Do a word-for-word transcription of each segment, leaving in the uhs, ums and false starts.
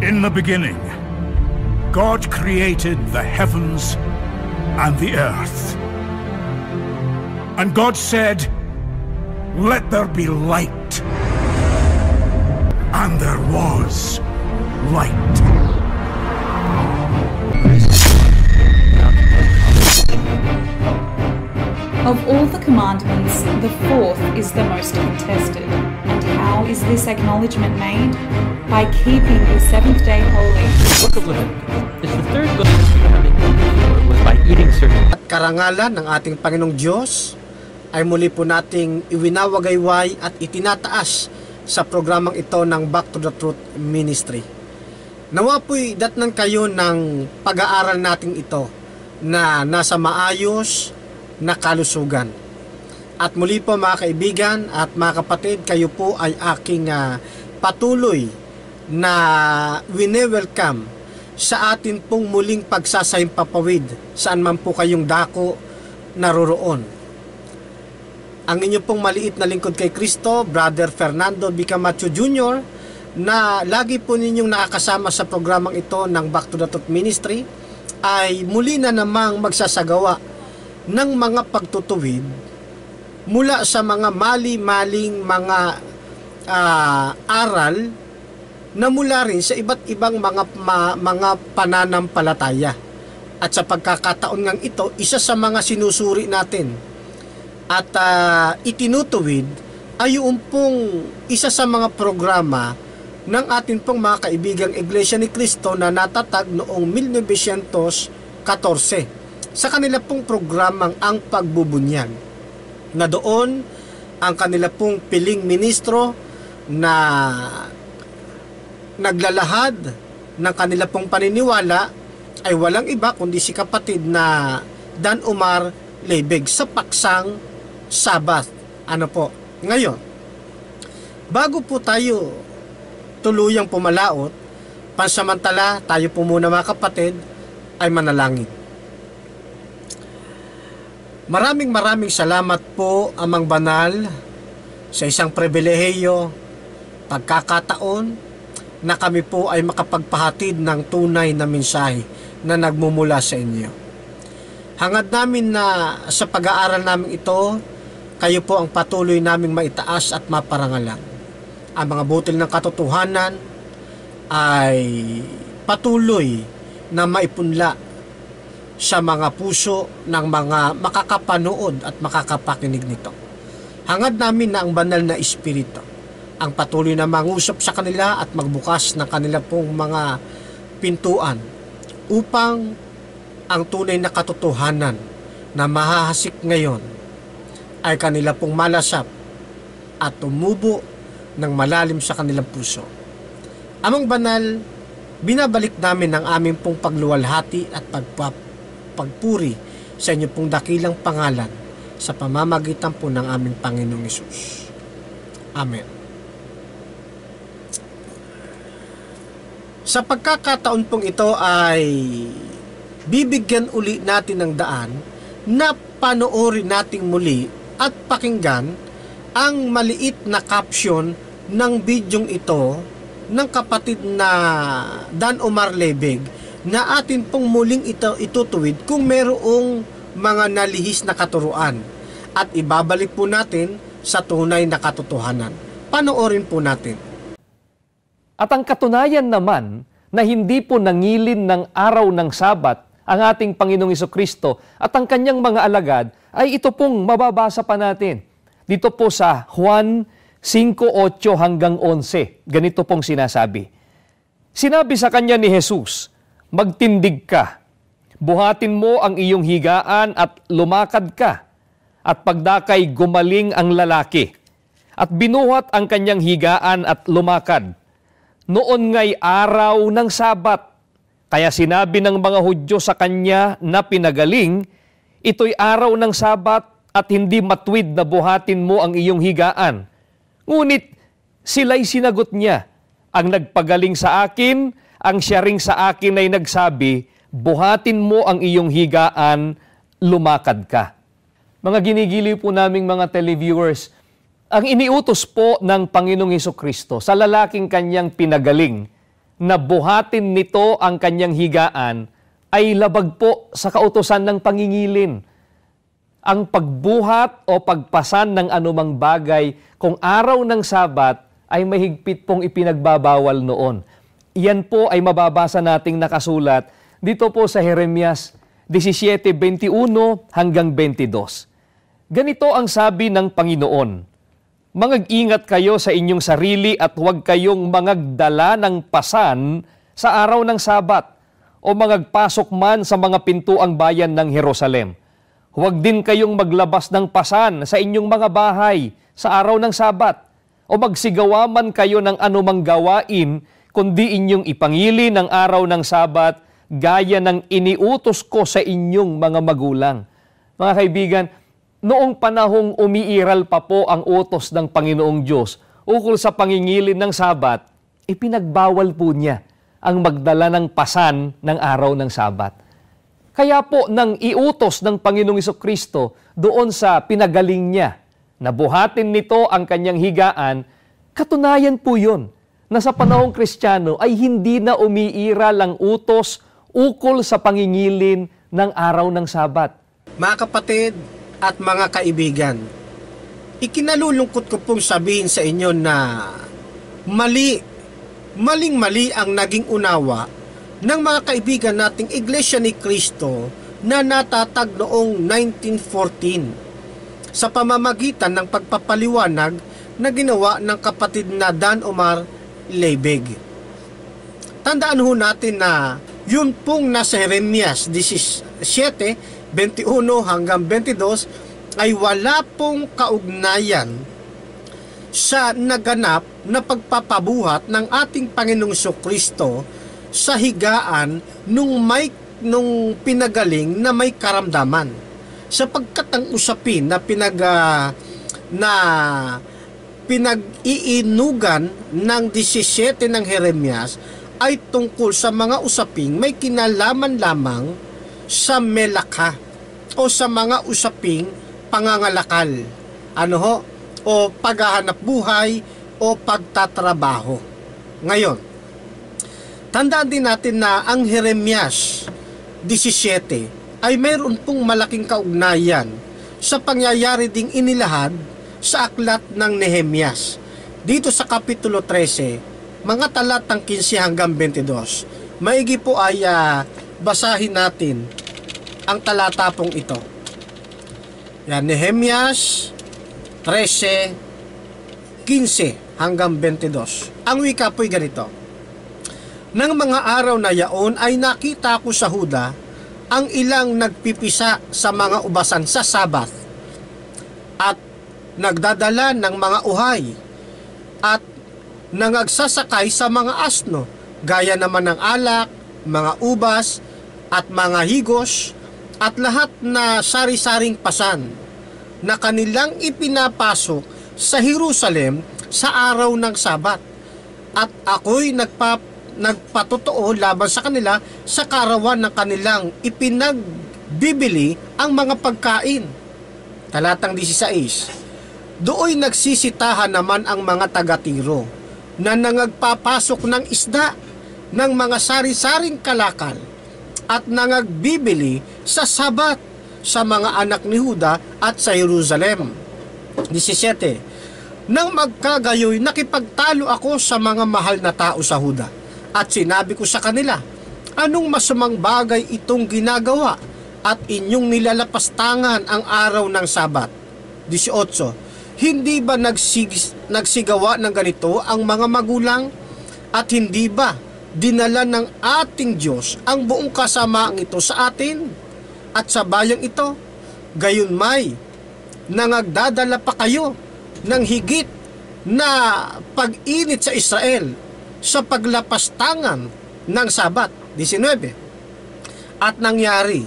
In the beginning, God created the heavens and the earth. And God said, "Let there be light." And there was light. Of all the commandments, the fourth is the most contested. And how is this acknowledgement made? By keeping the seventh day holy. The book of Leviticus is the third book of the commandment was by eating certain. At karangalan ng ating Panginoong Diyos ay muli po nating iwinawagayway at itinataas sa programang ito ng Back to the Truth Ministry. Nawa po'y datnan kayo ng pag-aaral nating ito na nasa maayos na kalusugan. At muli po mga kaibigan at mga kapatid, kayo po ay aking uh, patuloy na wini-welcome sa atin pong muling pagsasahimpapawid saan man po kayong dako naroroon. Ang inyo pong maliit na lingkod kay Kristo, Brother Fernando B. Camacho Junior, na lagi po ninyong nakakasama sa programang ito ng Back to the Truth Ministry, ay muli na namang magsasagawa ng mga pagtutuwid mula sa mga mali-maling mga uh, aral na mula rin sa iba't ibang mga ma, mga pananampalataya. At sa pagkakataon ngang ito, isa sa mga sinusuri natin at uh, itinutuwid ay yung pong isa sa mga programa ng atin pong mga kaibigang Iglesia ni Cristo na natatag noong nineteen fourteen sa kanila pong programang Ang Pagbubunyag, na doon ang kanila pong piling ministro na naglalahad ng kanila pong paniniwala ay walang iba kundi si kapatid na Dan Omar Lebig sa paksang Sabat. Ano po? Ngayon, bago po tayo tuluyang pumalaot, pansamantala tayo po muna mga kapatid ay manalangin. Maraming maraming salamat po, Amang Banal, sa isang pribilehiyo, pagkakataon na kami po ay makapagpahatid ng tunay na mensahe na nagmumula sa inyo. Hangad namin na sa pag-aaral namin ito, kayo po ang patuloy naming maitaas at maparangalan. Ang mga butil ng katotohanan ay patuloy na maipunla sa mga puso ng mga makakapanood at makakapakinig nito. Hangad namin na ang banal na espiritu ang patuloy na mangusap sa kanila at magbukas ng kanila pong mga pintuan upang ang tunay na katotohanan na mahahasik ngayon ay kanila pong malasap at tumubo ng malalim sa kanilang puso. Amang Banal, binabalik namin ang aming pong pagluwalhati at pagpap pagpuri sa inyo pong dakilang pangalan sa pamamagitan po ng aming Panginoong Hesus. Amen. Sa pagkakataon pong ito ay bibigyan uli natin ng daan na panoorin nating muli at pakinggan ang maliit na caption ng bidyong ito ng kapatid na Dan Omar Lebig na atin pong muling ito, itutuwid kung merong mga nalihis na katuruan at ibabalik po natin sa tunay na katotohanan. Panoorin po natin. At ang katunayan naman na hindi po nangilin ng araw ng Sabat ang ating Panginoong Jesucristo at ang kanyang mga alagad ay ito pong mababasa pa natin. Dito po sa Juan five, eight hanggang eleven, ganito pong sinasabi. Sinabi sa kanya ni Jesus, "Magtindig ka, buhatin mo ang iyong higaan at lumakad ka." At pagdakay gumaling ang lalaki, at binuhat ang kanyang higaan at lumakad. Noon nga'y araw ng Sabat, kaya sinabi ng mga Hudyo sa kanya na pinagaling, "Ito'y araw ng Sabat at hindi matwid na buhatin mo ang iyong higaan." Ngunit sila'y sinagot niya, "Ang nagpagaling sa akin, ang siya ring sa akin ay nagsabi, buhatin mo ang iyong higaan, lumakad ka." Mga ginigiliw po naming mga televiewers, ang iniutos po ng Panginoong Jesucristo sa lalaking kanyang pinagaling na buhatin nito ang kanyang higaan ay labag po sa kautusan ng pangingilin. Ang pagbuhat o pagpasan ng anumang bagay kung araw ng Sabat ay mahigpit pong ipinagbabawal noon. Iyan po ay mababasa nating nakasulat dito po sa Jeremias labing-siyam, dalawampu't isa hanggang dalawampu't dalawa. Ganito ang sabi ng Panginoon, "Mangag-ingat kayo sa inyong sarili at huwag kayong mangagdala ng pasan sa araw ng Sabat o mangagpasok man sa mga pintuang bayan ng Jerusalem. Huwag din kayong maglabas ng pasan sa inyong mga bahay sa araw ng Sabat o magsigawa man kayo ng anumang gawain kundi inyong ipangili ng araw ng Sabat gaya ng iniutos ko sa inyong mga magulang." Mga kaibigan, noong panahong umiiral pa po ang utos ng Panginoong Diyos ukol sa pangingilin ng Sabat, ipinagbawal po niya ang magdala ng pasan ng araw ng Sabat. Kaya po nang iutos ng Panginoong Jesucristo doon sa pinagaling niya na buhatin nito ang kanyang higaan, katunayan po yun na sa panahong Kristiyano ay hindi na umiiral ang utos ukol sa pangingilin ng araw ng Sabat. Mga kapatid, at mga kaibigan, ikinalulungkot ko pong sabihin sa inyo na mali, maling-mali ang naging unawa ng mga kaibigan nating Iglesia ni Cristo na natatag noong nineteen fourteen sa pamamagitan ng pagpapaliwanag na ginawa ng kapatid na Dan Omar Lebig. Tandaan ho natin na yun pong nasa Jeremias labing-siyam, dalawampu't isa hanggang dalawampu't dalawa ay wala pong kaugnayan sa naganap na pagpapabuhat ng ating Panginoong Jesucristo sa higaan nung, may, nung pinagaling na may karamdaman, sapagkat ang usapin na pinag uh, na pinag-iinugan ng labing-siyam ng Jeremias ay tungkol sa mga usaping may kinalaman lamang sa melakha o sa mga usaping pangangalakal, ano ho, o paghahanap buhay o pagtatrabaho. Ngayon, tandaan din natin na ang Jeremias labing-siyam ay mayroon pong malaking kaugnayan sa pangyayari ding inilahad sa aklat ng Nehemias. Dito sa Kapitulo labing-three, mga talatang labing-quince hanggang dalawampu't dalawa. Maigi po ay uh, basahin natin ang talata pong ito. Yan, Nehemias labing-trese, quinse hanggang dalawampu't dalawa. Ang wika po'y ganito. "Nang mga araw na yaon ay nakita ko sa Huda ang ilang nagpipisa sa mga ubasan sa Sabat at nagdadala ng mga uhay at nangagsasakay sa mga asno gaya naman ng alak, mga ubas at mga higos at lahat na sari-saring pasan na kanilang ipinapasok sa Jerusalem sa araw ng Sabat, at ako'y nagpa, nagpatotoo laban sa kanila sa karawan ng kanilang ipinagbibili ang mga pagkain." Talatang labing-sais, "Dooy nagsisitahan naman ang mga taga-Tiro na nangagpapasok ng isda ng mga sari-saring kalakal at nangagbibili sa Sabat sa mga anak ni Huda at sa Jerusalem." labing-siyam, "Nang magkagayoy, nakipagtalo ako sa mga mahal na tao sa Huda at sinabi ko sa kanila, anong masamang bagay itong ginagawa at inyong nilalapastangan ang araw ng Sabat?" labing-walo, "Hindi ba nagsig- nagsigawa ng ganito ang mga magulang at hindi ba dinala ng ating Diyos ang buong kasamaang ito sa atin at sa bayang ito? Gayon may nangagdadala pa kayo ng higit na pag-init sa Israel sa paglapastangan ng Sabat." labing-walo, "At nangyari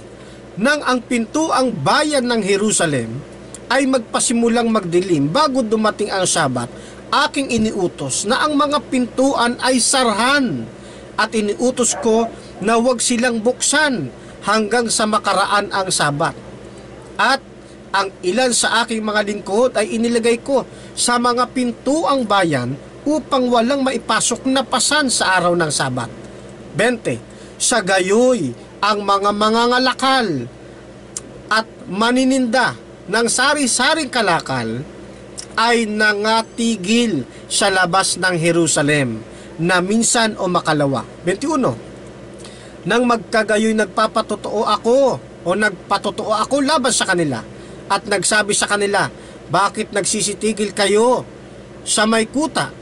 nang ang pintuang bayan ng Jerusalem ay magpasimulang magdilim bago dumating ang Sabat, aking iniutos na ang mga pintuan ay sarhan at iniutos ko na huwag silang buksan hanggang sa makaraan ang Sabat. At ang ilan sa aking mga lingkod ay inilagay ko sa mga pintuang bayan upang walang maipasok na pasan sa araw ng Sabat. twenty. Sa gayoy, ang mga mangangalakal at manininda ng sari-saring kalakal ay nangatigil sa labas ng Jerusalem na minsan o makalawa. twenty-one. Nang magkagayoy nagpapatotoo ako o nagpatotoo ako laban sa kanila at nagsabi sa kanila, bakit nagsisitigil kayo sa may kuta?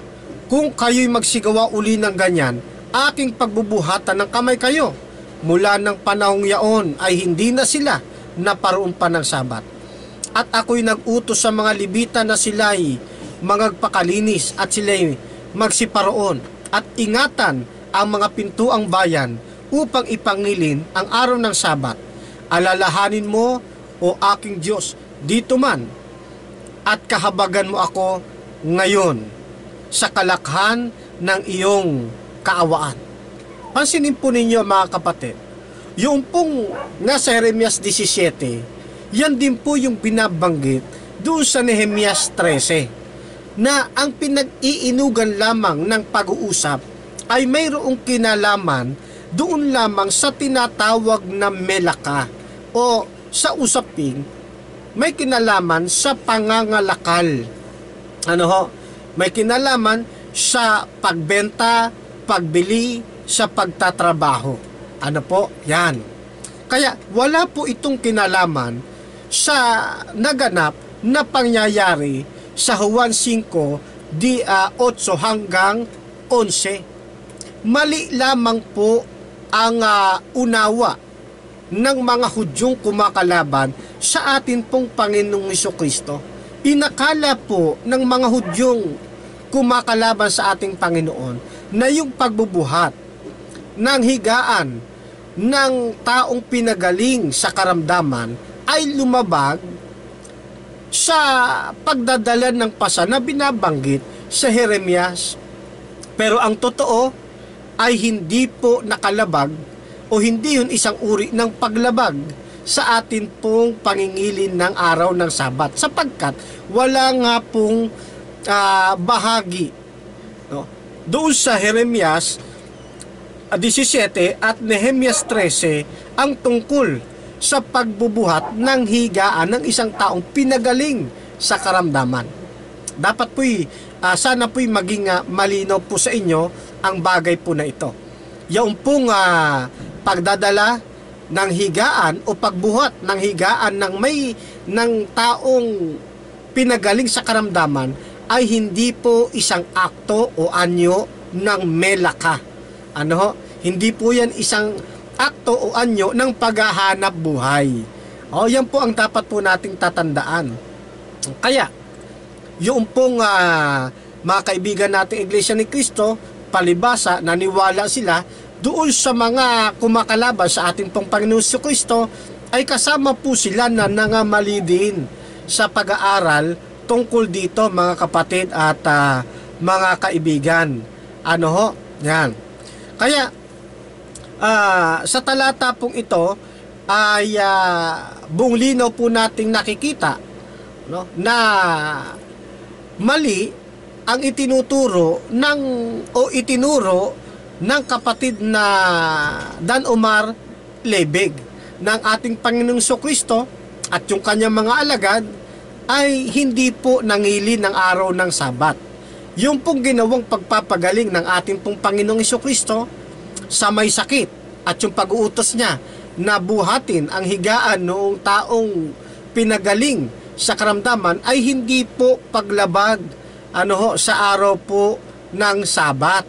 Kung kayo'y magsigawa uli ng ganyan, aking pagbubuhatan ng kamay kayo. Mula ng panahong yaon ay hindi na sila naparoon pa ng Sabat. At ako'y nag-utos sa mga Levita na sila'y magagpakalinis at sila'y magsiparoon at ingatan ang mga pintuang bayan upang ipangilin ang araw ng Sabat. Alalahanin mo, o aking Diyos, dito man at kahabagan mo ako ngayon sa kalakhan ng iyong kaawaan. Pansinin po ninyo mga kapatid, yung pong nasa Jeremias labing-siyam, yan din po yung binabanggit doon sa Nehemias labing-tres, na ang pinag-iinugan lamang ng pag-uusap ay mayroong kinalaman doon lamang sa tinatawag na melaka o sa usaping may kinalaman sa pangangalakal. Ano ho? May kinalaman sa pagbenta, pagbili, sa pagtatrabaho. Ano po? Yan. Kaya wala po itong kinalaman sa naganap na pangyayari sa Juan five, di uh, eight hanggang eleven. Mali lamang po ang uh, unawa ng mga Hudyong kumakalaban sa atin pong Panginoong Jesucristo. Inakala po ng mga Hudyong kumakalaban sa ating Panginoon na yung pagbubuhat ng higaan ng taong pinagaling sa karamdaman ay lumabag sa pagdadala ng pasa na binabanggit sa Jeremias. Pero ang totoo ay hindi po nakalabag o hindi yun isang uri ng paglabag sa atin pong pangingilin ng araw ng Sabat, sapagkat wala nga pong uh, bahagi, no? Doon sa Jeremias labing-siyam at Nehemias labing-tres ang tungkol sa pagbubuhat ng higaan ng isang taong pinagaling sa karamdaman. Dapat po'y, uh, sana po'y maging uh, malinaw po sa inyo ang bagay po na ito. Yung pong uh, pagdadala ng higaan o pagbuhat ng higaan ng may ng taong pinagaling sa karamdaman ay hindi po isang akto o anyo ng melaka. Ano ho? Hindi po yan isang akto o anyo ng paghahanap buhay. O, yan po ang dapat po nating tatandaan. Kaya, yung pong uh, mga kaibigan nating Iglesia ni Cristo, palibasa, naniwala sila doon sa mga kumakalaban sa ating pong Panginoon si Cristo, ay kasama po sila na nangamali din sa pag-aaral tungkol dito, mga kapatid at uh, mga kaibigan. Ano ho? Yan. Kaya, uh, sa talata pong ito, ay uh, buong linaw po nating nakikita, no, na mali ang itinuturo ng, o itinuro ng kapatid na Dan Omar Lebig ng ating Panginoong Jesucristo at yung kanyang mga alagad ay hindi po nangilin ng araw ng Sabat. Yung pong ginawang pagpapagaling ng ating pong Panginoong Jesucristo sa may sakit at yung pag-uutos niya na buhatin ang higaan noong taong pinagaling sa karamdaman ay hindi po paglabag, ano ho, sa araw po ng Sabat.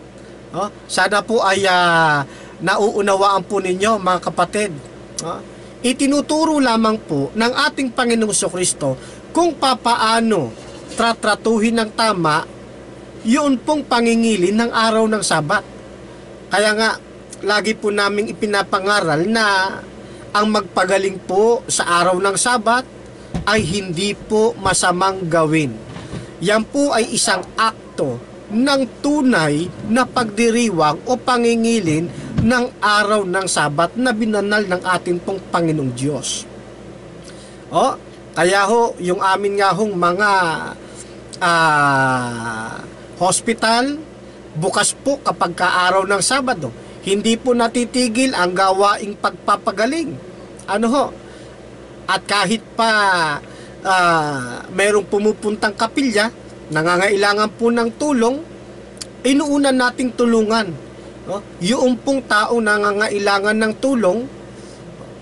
Oh, sana po ay uh, nauunawaan po ninyo, mga kapatid. Oh, itinuturo lamang po ng ating Panginoong Jesucristo kung papaano tratratuhin ng tama yun pong pangingilin ng araw ng Sabat. Kaya nga, lagi po naming ipinapangaral na ang magpagaling po sa araw ng Sabat ay hindi po masamang gawin. Yan po ay isang akto ng tunay na pagdiriwang o pangingilin ng araw ng Sabat na binanal ng ating pong Panginoong Diyos. O, kaya ho, yung amin nga hong mga ah... Uh, hospital, bukas po kapag kaaraw ng Sabado. Hindi po natitigil ang gawaing pagpapagaling. Ano ho? At kahit pa uh, mayroong pumupuntang kapilya, nangangailangan po ng tulong, inuunan nating tulungan. No? Yung pong tao nangangailangan ng tulong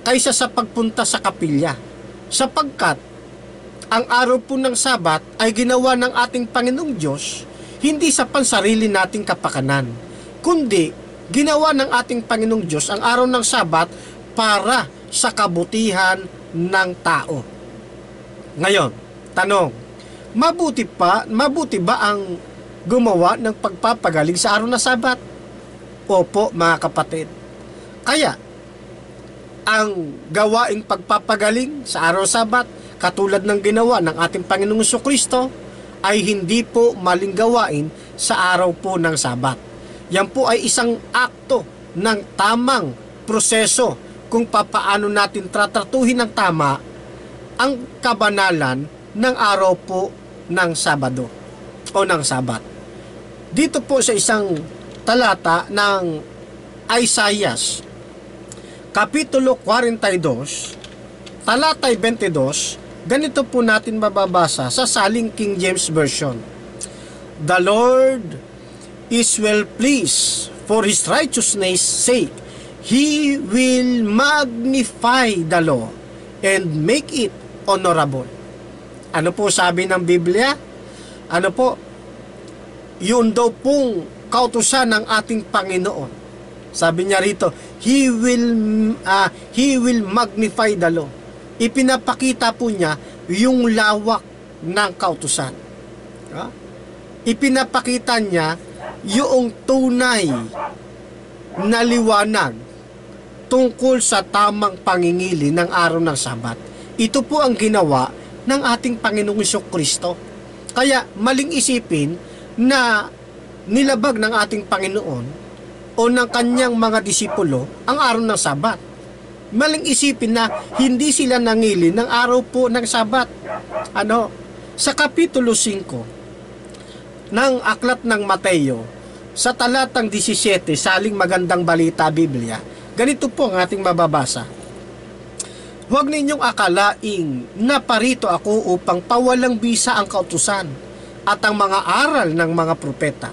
kaysa sa pagpunta sa kapilya. Sapagkat ang araw po ng Sabat ay ginawa ng ating Panginoong Diyos hindi sa pansarili nating kapakanan, kundi ginawa ng ating Panginoong Diyos ang araw ng Sabat para sa kabutihan ng tao. Ngayon, tanong, mabuti pa, mabuti ba ang gumawa ng pagpapagaling sa araw ng Sabat? Opo, mga kapatid. Kaya, ang gawaing pagpapagaling sa araw ng Sabat katulad ng ginawa ng ating Panginoong Jesucristo ay hindi po maling gawain sa araw po ng Sabat. Yan po ay isang akto ng tamang proseso kung papaano natin tratratuhin ng tama ang kabanalan ng araw po ng Sabado o ng Sabat. Dito po sa isang talata ng Isaiah, Kapitulo forty-two, Talata'y twenty-two, ganito po natin mababasa sa Saling King James Version. The Lord is well pleased for His righteousness' sake. He will magnify the law and make it honorable. Ano po sabi ng Biblia? Ano po? Yun daw pong kautusan ng ating Panginoon. Sabi niya rito, He will, uh, He will magnify the law. Ipinapakita po niya yung lawak ng kautusan. Ha? Ipinapakita niya yung tunay na liwanag tungkol sa tamang pangingili ng araw ng Sabat. Ito po ang ginawa ng ating Panginoong Jesucristo. Kaya maling isipin na nilabag ng ating Panginoon o ng kanyang mga disipulo ang araw ng Sabat. Maling isipin na hindi sila nangili ng araw po ng Sabat. Ano? Sa Kapitulo five ng Aklat ng Mateo, sa talatang labing-pito, Saling Magandang Balita Biblia, ganito po ang ating mababasa. Huwag ninyong akalaing naparito ako upang pawalang bisa ang kautusan at ang mga aral ng mga propeta.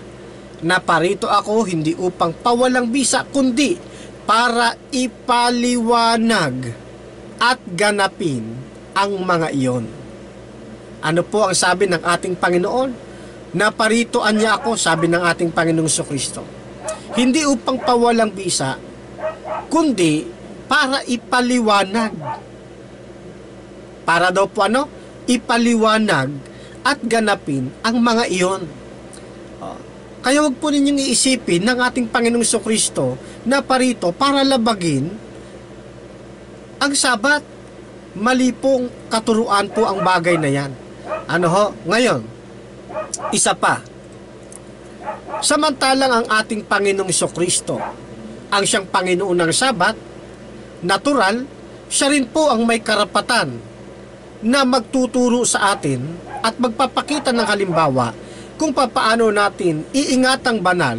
Naparito ako hindi upang pawalang bisa kundi para ipaliwanag at ganapin ang mga iyon. Ano po ang sabi ng ating Panginoon? Naparitoan niya ako, sabi ng ating Panginoong Jesucristo. Hindi upang pawalang bisa, kundi para ipaliwanag. Para daw po ano? Ipaliwanag at ganapin ang mga iyon. Kaya huwag po ninyong iisipin ng ating Panginoong Jesucristo na parito para labagin ang Sabat. Mali pong katuruan po ang bagay na yan. Ano ho? Ngayon, isa pa. Samantalang ang ating Panginoong Jesucristo ang siyang Panginoon ng Sabat, natural, siya rin po ang may karapatan na magtuturo sa atin at magpapakita ng halimbawa kung papaano natin iingatang banal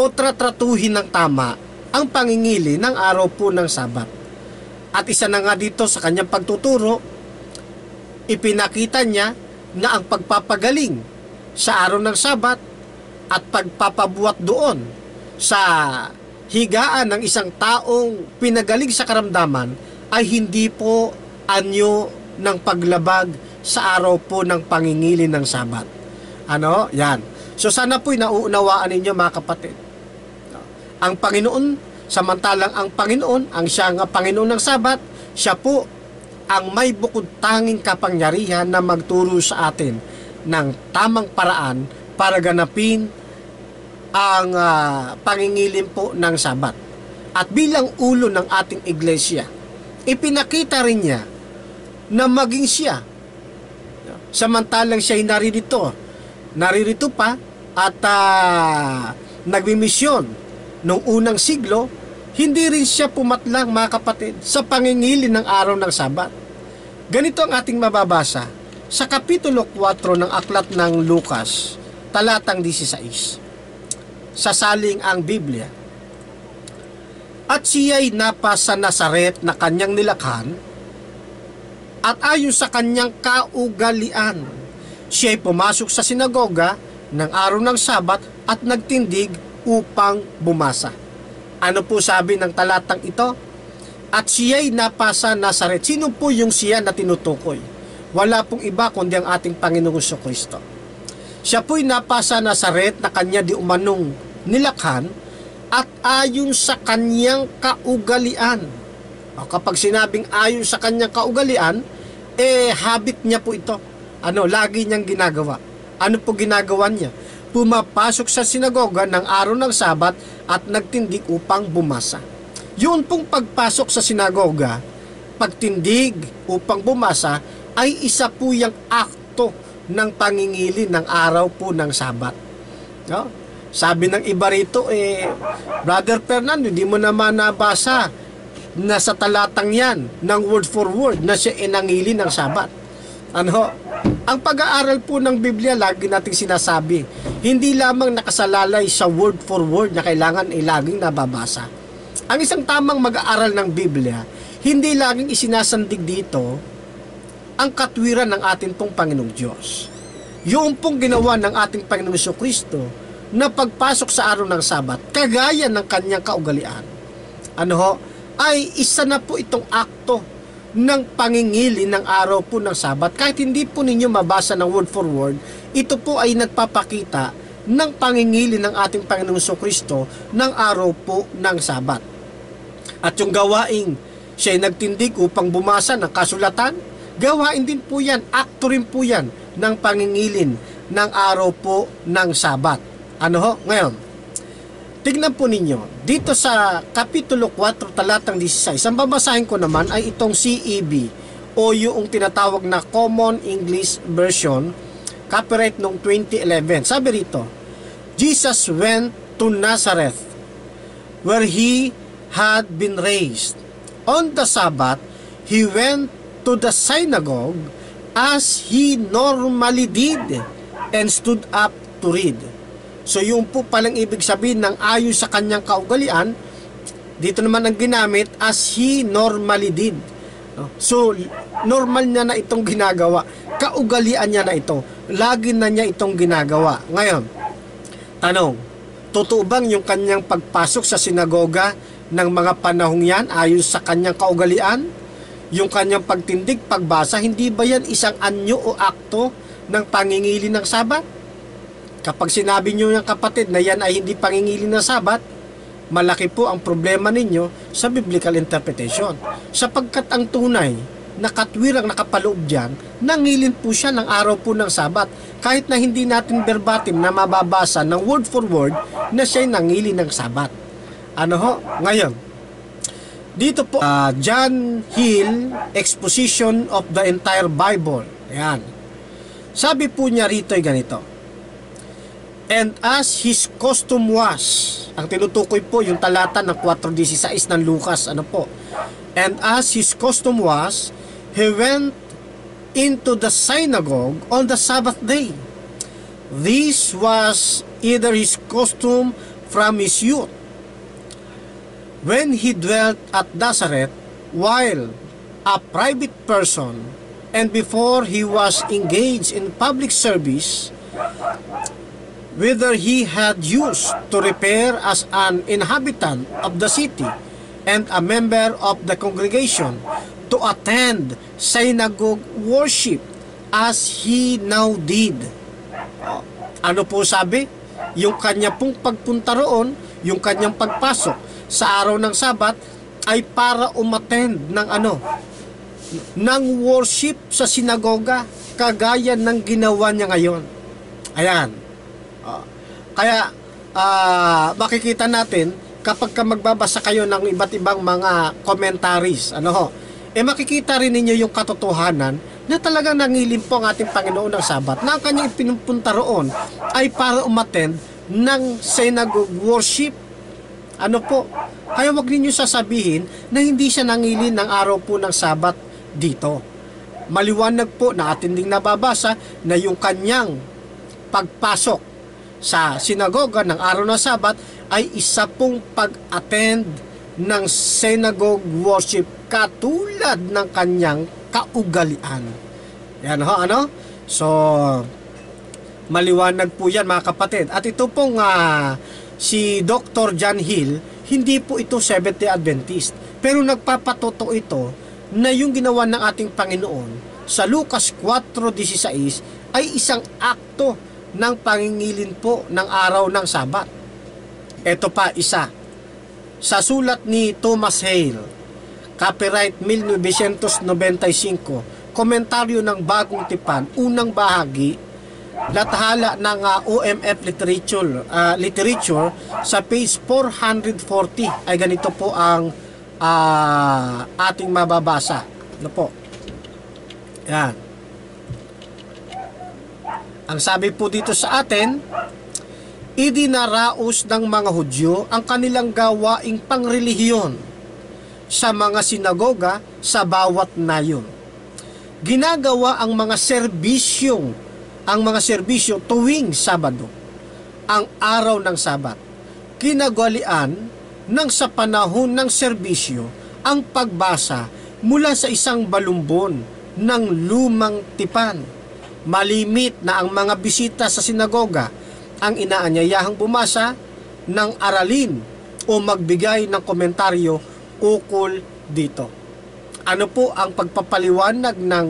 o tratratuhin ng tama ang pangingili ng araw po ng Sabat. At isa na nga dito sa kanyang pagtuturo, ipinakita niya na ang pagpapagaling sa araw ng Sabat at pagpapabuhat doon sa higaan ng isang taong pinagaling sa karamdaman ay hindi po anyo ng paglabag sa araw po ng pangingili ng Sabat. Ano? Yan. So sana po'y nauunawaan ninyo, mga kapatid. Ang Panginoon, samantalang ang Panginoon, ang siya nga Panginoon ng Sabat, siya po ang may bukod tanging kapangyarihan na magturo sa atin ng tamang paraan para ganapin ang uh, pangingilin po ng Sabat. At bilang ulo ng ating iglesia, ipinakita rin niya na maging siya, samantalang siya'y naririto, naririto pa at uh, nagmimisyon noong unang siglo, hindi rin siya pumatlang, mga kapatid, sa pangingili ng araw ng Sabat. Ganito ang ating mababasa sa Kapitulo four ng Aklat ng Lucas, talatang labinwalo. Sasaling ang Biblia. At siya'y napa sa Nazaret na kanyang nilakhan, at ayon sa kanyang kaugalian, siya'y pumasok sa sinagoga ng araw ng Sabat at nagtindig upang bumasa. Ano po sabi ng talatang ito? At siya'y napa sa Nazaret. Sino po yung siya na tinutukoy? Wala pong iba kundi ang ating Panginoong Jesucristo. Siya po'y napa sa Nazaret na kanya di umanong nilakhan, at ayon sa kanyang kaugalian. O, kapag sinabing ayon sa kanyang kaugalian, eh habit niya po ito. Ano, lagi niyang ginagawa. Ano po ginagawa niya? Pumapasok sa sinagoga ng araw ng Sabat at nagtindig upang bumasa. Yun pong pagpasok sa sinagoga, pagtindig upang bumasa, ay isa po yung akto ng pangingilin ng araw po ng Sabat. No? Sabi ng iba rito, eh, Brother Fernando, hindi mo naman nabasa na sa talatang yan, ng word for word, na siya inangili ng Sabat. Ano? Ang pag-aaral po ng Biblia, lagi nating sinasabi, hindi lamang nakasalalay sa word for word na kailangan ay laging nababasa. Ang isang tamang mag-aaral ng Biblia, hindi laging isinasandig dito ang katwiran ng ating pong Panginoong Diyos. Yung pong ginawa ng ating Panginoong Jesucristo, na pagpasok sa araw ng Sabat, kagaya ng kanyang kaugalian, ano ho, ay isa na po itong akto ng pangingili ng araw po ng Sabat. Kahit hindi po ninyo mabasa ng word for word, ito po ay nagpapakita ng pangingili ng ating Panginoong Jesucristo ng araw po ng Sabat. At yung gawaing siya ay nagtindig upang bumasa ng kasulatan, gawain din po yan, akto rin po yan ng pangingilin ng araw po ng Sabat. Ano ho? Ngayon, tignan po ninyo, dito sa Kapitulo four, talatang labinwalo, ang babasahin ko naman ay itong C E B o yung tinatawag na Common English Version, copyright noong twenty eleven. Sabi rito, Jesus went to Nazareth, where he had been raised. On the Sabbath, he went to the synagogue as he normally did and stood up to read. So yung po palang ibig sabihin ng ayon sa kanyang kaugalian, dito naman ang ginamit as he normally did. So normal niya na itong ginagawa. Kaugalian niya na ito. Lagi na niya itong ginagawa. Ngayon, tanong, totoo bang yung kanyang pagpasok sa sinagoga ng mga panahong yan ayon sa kanyang kaugalian? Yung kanyang pagtindig, pagbasa, hindi ba yan isang anyo o akto ng pangingili ng Sabat? Kapag sinabi nyo ng kapatid na yan ay hindi pangingili ng Sabat, malaki po ang problema ninyo sa biblical interpretation. Sapagkat ang tunay na katwirang nakapaloob dyan, nangilin po siya ng araw po ng Sabat. Kahit na hindi natin verbatim na mababasa ng word for word na siya'y nangili ng Sabat. Ano ho? Ngayon, dito po, uh, John Hill Exposition of the Entire Bible. Ayan. Sabi po niya rito ay ganito. And as his custom was, ang tinutukoy po yung talata ng four sixteen ng Lucas, ano po? And as his custom was, he went into the synagogue on the Sabbath day. This was either his custom from his youth, when he dwelt at Nazareth, while a private person, and before he was engaged in public service, whether he had used to repair as an inhabitant of the city and a member of the congregation to attend synagogue worship as he now did. Ano po sabi? Yung kanya pong pagpunta roon, yung kanyang pagpasok sa araw ng Sabat ay para umattend ng ano? Ng worship sa sinagoga, kagaya ng ginawa niya ngayon. Ayan. Kaya uh, makikita natin kapag ka magbabasa kayo ng iba't ibang mga commentaries, ano ho, eh makikita rin ninyo yung katotohanan na talagang nangilim po ang ating Panginoon ng Sabat, na ang kanyang ipinumpunta roon ay para umattend ng synagogue worship. Ano po? Kaya wag ninyo sasabihin na hindi siya nangilin ng araw po ng Sabat dito. Maliwanag po na atin ding nababasa na yung kanyang pagpasok sa sinagoga ng araw na Sabat ay isa pong pag-attend ng synagogue worship katulad ng kanyang kaugalian. Yan ho, ano? So, maliwanag po yan mga kapatid. At ito pong uh, si Doctor John Hill, hindi po ito Seventh-day Adventist. Pero nagpapatotoo ito na yung ginawa ng ating Panginoon sa Lucas four sixteen ay isang akto ng pangingilin po ng araw ng Sabat. Ito pa isa. Sa sulat ni Thomas Hale, copyright nineteen ninety-five, komentaryo ng Bagong Tipan, unang bahagi, lathala ng uh, O M F literature, uh, literature sa page four forty ay ganito po ang Uh, ating mababasa. Ano po? Yan. Ang sabi po dito sa atin, idinaraos ng mga Hudyo ang kanilang gawaing pangrelihiyon sa mga sinagoga sa bawat nayon. Ginagawa ang mga serbisyong ang mga serbisyo tuwing Sabado, ang araw ng Sabat. Kinagwalian nang sa panahon ng serbisyo ang pagbasa mula sa isang balumbon ng lumang tipan. Malimit na ang mga bisita sa sinagoga ang inaanyayahang bumasa ng aralin o magbigay ng komentaryo ukol dito. Ano po ang pagpapaliwanag ng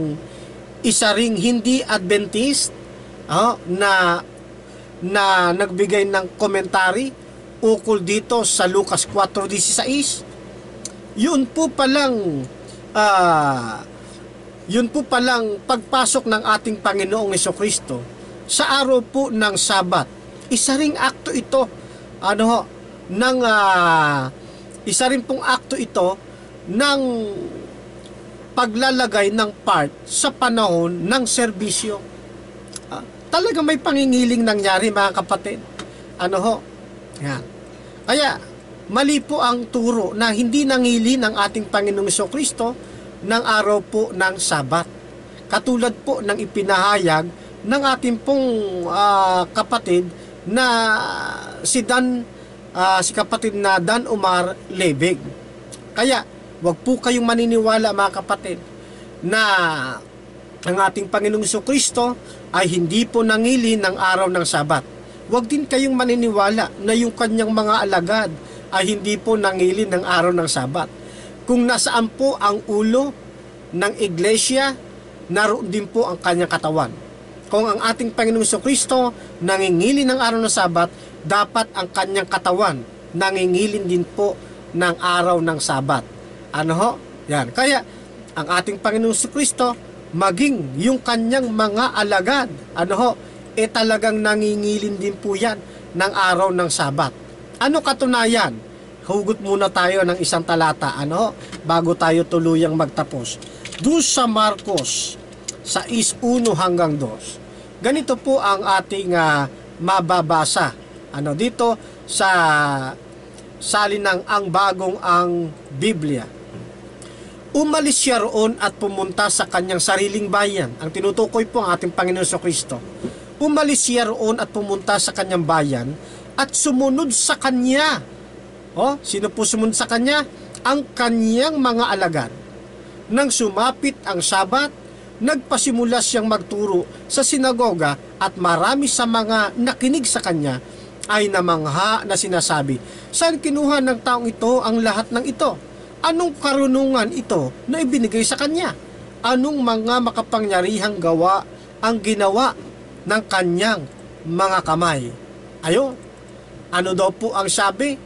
isa ring hindi Adventist oh, na, na nagbigay ng komentary ukol dito sa Lucas four sixteen? Yun po palang uh, yun po palang pagpasok ng ating Panginoong Jesucristo sa araw po ng Sabat. Isa ring akto ito ano ho, ng uh, isa rin pong akto ito ng paglalagay ng part sa panahon ng serbisyo. Uh, talaga may pangingiling nangyari mga kapatid. Ano ho? Yan. Kaya, mali po ang turo na hindi nangili ng ating Panginoong Jesucristo ng araw po ng Sabat. Katulad po ng ipinahayag ng ating pong uh, kapatid na si Dan, uh, si kapatid na Dan Omar Lebig. Kaya, wag po kayong maniniwala mga kapatid na ang ating Panginoong Jesucristo ay hindi po nangili ng araw ng Sabat. Huwag din kayong maniniwala na yung kanyang mga alagad ay hindi po nangilin ng araw ng Sabat. Kung nasaan po ang ulo ng iglesia, naroon din po ang kanyang katawan. Kung ang ating Panginoong Jesucristo nangingilin ng araw ng Sabat, dapat ang kanyang katawan nangingilin din po ng araw ng Sabat. Ano ho? Yan. Kaya ang ating Panginoong Jesucristo maging yung kanyang mga alagad, ano ho? E talagang nangingilin din po yan ng araw ng Sabat. Ano katunayan? Hugot muna tayo ng isang talata ano bago tayo tuluyang magtapos. Doon sa Marcos sa six one hanggang two. Ganito po ang ating uh, mababasa. Ano dito sa salinang ang bagong ang Biblia. Umalis siya roon at pumunta sa kanyang sariling bayan. Ang tinutukoy po ang ating Panginoon Jesucristo. Umalis siya roon at pumunta sa kanyang bayan at sumunod sa kanya. O, sino po sumunod sa kanya? Ang kanyang mga alagad. Nang sumapit ang Sabat, nagpasimula siyang magturo sa sinagoga at marami sa mga nakinig sa kanya ay namangha na sinasabi, saan kinuha ng taong ito ang lahat ng ito? Anong karunungan ito na ibinigay sa kanya? Anong mga makapangyarihang gawa ang ginawa ng kanyang mga kamay? Ayo, ano daw po ang sabi?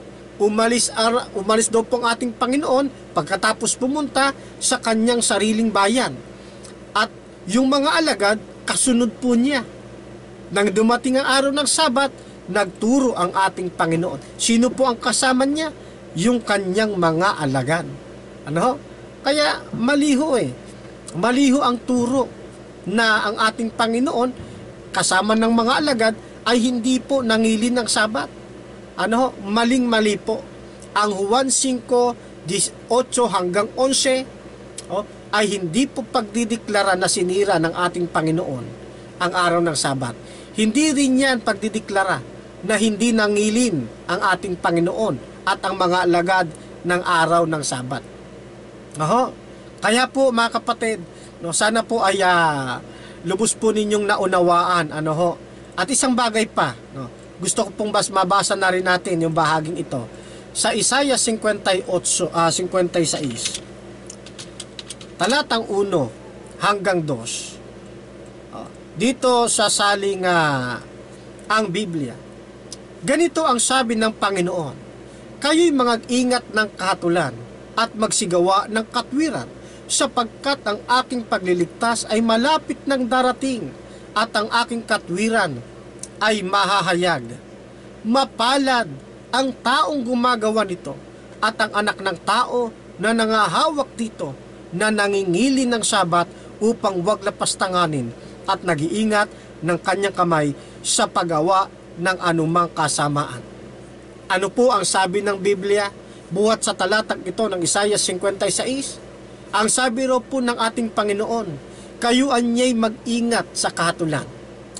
Umalis, ar, umalis daw po ang ating Panginoon pagkatapos pumunta sa kanyang sariling bayan. At yung mga alagad, kasunod po niya. Nang dumating ang araw ng Sabat, nagturo ang ating Panginoon. Sino po ang kasama niya? Yung kanyang mga alagad. Ano? Kaya maliho eh. Maliho ang turo na ang ating Panginoon kasama ng mga alagad ay hindi po nangilin ng Sabat. Ano? Maling-mali po. Ang Juan five eighteen hanggang eleven oh, ay hindi po pagdideklara na sinira ng ating Panginoon ang araw ng Sabat. Hindi rin yan pagdideklara na hindi nangilin ang ating Panginoon at ang mga alagad ng araw ng Sabat. Oho. Kaya po mga kapatid, no, sana po ay uh, lubos po ninyong naunawaan. Ano ho? At isang bagay pa, no, gusto ko pong bas mabasa na rin natin yung bahaging ito sa Isaiah fifty-eight, uh, fifty-six, talatang one hanggang two. Dito sa saling uh, ang Biblia. Ganito ang sabi ng Panginoon: kayo'y mag-ingat ng kahatulan at magsigawa ng katwiran, sapagkat ang aking pagliligtas ay malapit ng darating at ang aking katwiran ay mahahayag. Mapalad ang taong gumagawa nito at ang anak ng tao na nangahawak dito, na nangingili ng Sabat upang wag lapastanganin, at nag-iingat ng kanyang kamay sa paggawa ng anumang kasamaan. Ano po ang sabi ng Biblia buhat sa talatang ito ng Isaiah fifty-six? Ang sabi raw po ng ating Panginoon, kayo anya'y mag-ingat sa kahatulan.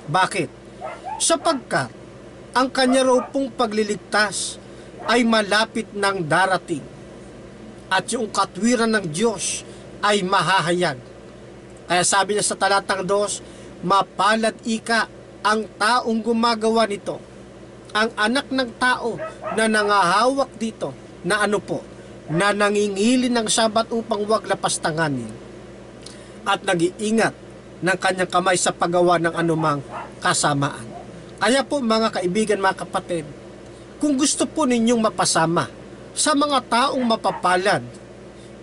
Bakit? Sapagkat ang kanya raw pong pagliligtas ay malapit ng darating, at yung katwiran ng Diyos ay mahahayag. Kaya sabi niya sa talatang two, mapalad ika ang taong gumagawa nito, ang anak ng tao na nangahawak dito, na ano po, na nangingili ng Sabat upang wag lapastanganin, at nag-iingat ng kanyang kamay sa paggawa ng anumang kasamaan. Kaya po mga kaibigan, mga kapatid, kung gusto po ninyong mapasama sa mga taong mapapalad,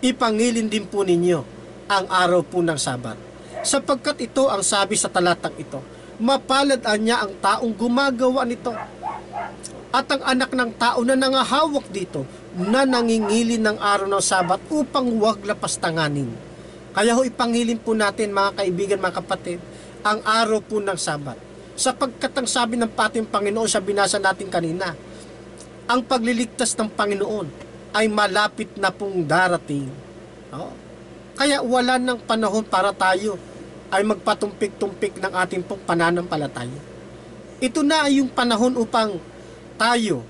ipangilin din po ninyo ang araw po ng Sabat, sapagkat ito ang sabi sa talatang ito, mapalad niya ang taong gumagawa nito at ang anak ng tao na nangahawak dito, na nangingili ng araw ng Sabat upang huwag lapastanganin. Kaya ho, ipangilin po natin mga kaibigan, mga kapatid, ang araw po ng Sabat, sapagkat ang sabi ng pating Panginoon sa binasa natin kanina, ang pagliligtas ng Panginoon ay malapit na pong darating. Oo. Kaya wala ng panahon para tayo ay magpatumpik-tumpik ng ating pong pananampalataya. Ito na ay yung panahon upang tayo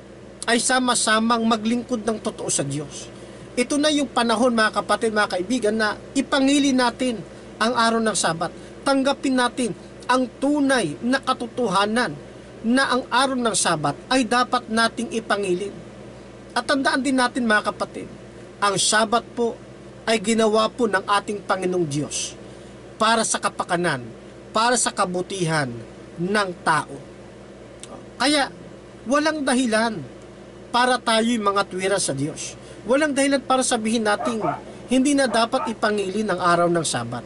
ay sama-samang maglingkod ng totoo sa Diyos. Ito na yung panahon mga kapatid, mga kaibigan, na ipangili natin ang araw ng Sabat. Tanggapin natin ang tunay na katotohanan na ang araw ng Sabat ay dapat nating ipangilin. At tandaan din natin mga kapatid, ang Sabat po ay ginawa po ng ating Panginoong Diyos para sa kapakanan, para sa kabutihan ng tao. Kaya, walang dahilan para tayo'y mga tuwira sa Diyos. Walang dahilan para sabihin natin, hindi na dapat ipangilin ang araw ng Sabat.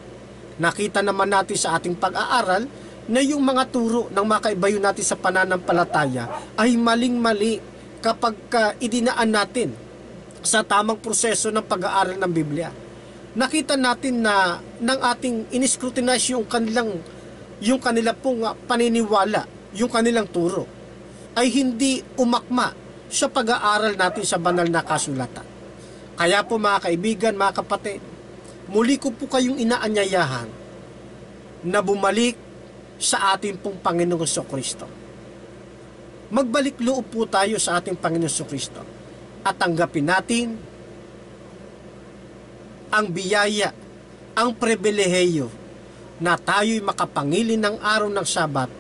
Nakita naman natin sa ating pag-aaral na yung mga turo ng makaibayo natin sa pananampalataya ay maling-mali kapag uh, idinaan natin sa tamang proseso ng pag-aaral ng Biblia. Nakita natin na ng ating in-scrutinize yung kanilang yung kanila pong paniniwala, yung kanilang turo ay hindi umakma sa pag-aaral natin sa banal na kasulatan. Kaya po mga kaibigan, mga kapatid, muli ko po kayong inaanyayahan na bumalik sa ating pong Panginoong Jesucristo. Magbalik loob po tayo sa ating Panginoong Jesucristo at tanggapin natin ang biyaya, ang pribilehiyo na tayo'y makapangilin ng araw ng Sabat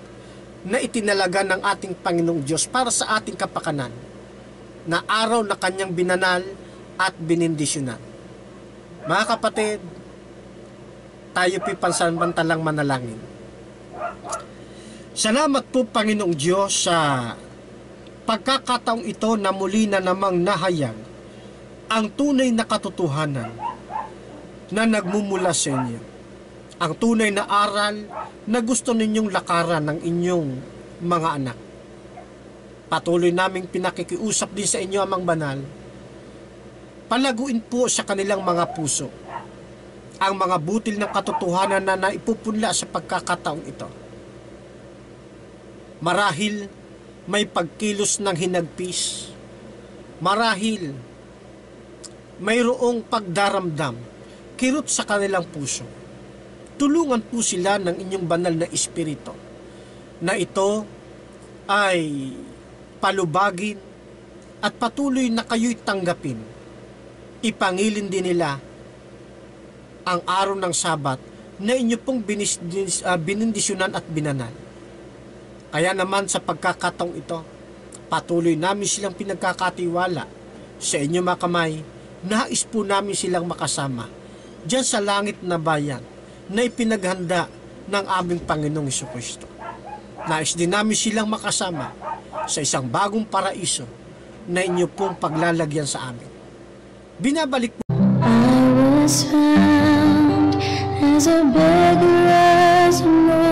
na itinalaga ng ating Panginoong Diyos para sa ating kapakanan, na araw na kanyang binanal at binindisyonan. Mga kapatid, tayo pipansampantalang manalangin. Salamat po Panginoong Diyos sa pagkakataong ito na muli na namang nahayag ang tunay na katotohanan na nagmumula sa inyo, ang tunay na aral na gusto ninyong lakaran ng inyong mga anak. Patuloy naming pinakikiusap din sa inyo, Amang Banal, palaguin po sa kanilang mga puso ang mga butil ng katotohanan na naipupunla sa pagkakataong ito. Marahil may pagkilos ng hinagpis, marahil mayroong pagdaramdam kirot sa kanilang puso. Tulungan po sila ng inyong banal na espiritu, na ito ay palubagin, at patuloy na kayo'y tanggapin. Ipangilin din nila ang araw ng Sabat na inyo pong binis, uh, binindisyonan at binanal. Kaya naman sa pagkakataong ito, patuloy namin silang pinagkakatiwala sa inyo mga kamay, nais po namin silang makasama diyan sa langit na bayan na ipinaghanda ng aming Panginoong Jesucristo. Nais din namin silang makasama sa isang bagong paraiso na inyo pong paglalagyan sa amin. Binabalik po. I was found as a beggar, as a